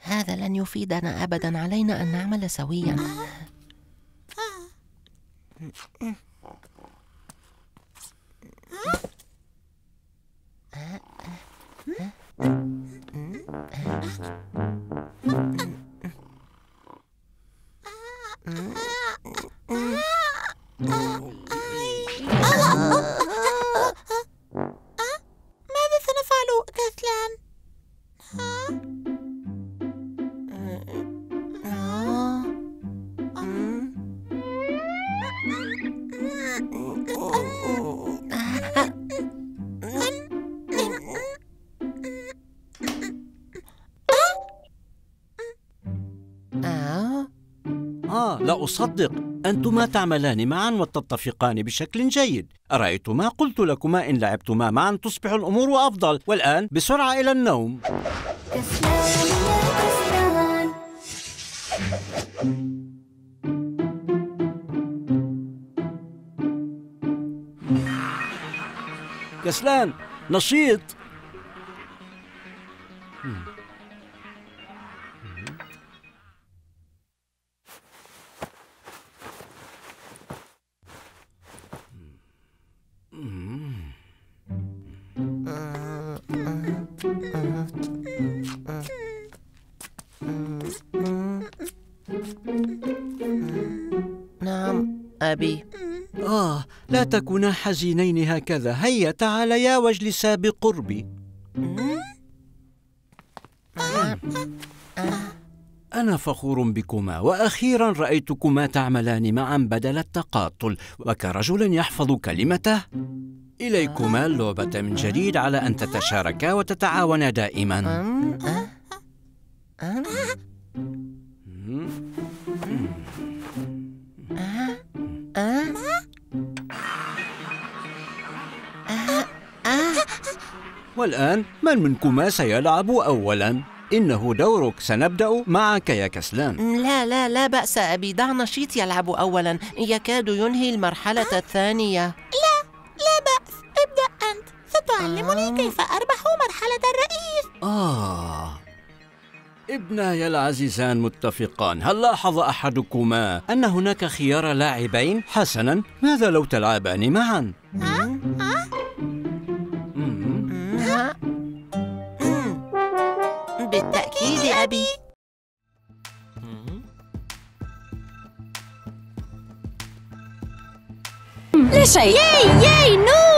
هذا لن يفيدنا أبداً، علينا أن نعمل سوياً. ماذا سنفعل كسلان؟ لا أصدق، أنتما تعملان معا وتتفقان بشكل جيد. أرأيت ما قلت لكما؟ إن لعبتما معا تصبح الأمور أفضل. والآن بسرعة إلى النوم. كسلان يا كسلان. كسلان نشيط. نعم أبي. لا تكونا حزينين هكذا، هيا تعاليا واجلسا بقربي. أنا فخور بكما، وأخيرا رأيتكما تعملان معا بدل التقاتل، وكرجل يحفظ كلمته. إليكما اللعبة من جديد، على أن تتشاركا وتتعاونا دائما. والآن من منكما سيلعب أولا؟ إنه دورك، سنبدأ معك يا كسلان. لا لا لا بأس أبي، دع نشيط يلعب أولا، يكاد ينهي المرحلة الثانية. لا بأس، ابدأ أنت، ستعلمني كيف أربح مرحلة الرئيس. ابناي العزيزان متفقان، هل لاحظ أحدكما أن هناك خيار لاعبين؟ حسنا، ماذا لو تلعبان معا؟ بالتأكيد أبي. لا شيء. ياي نو.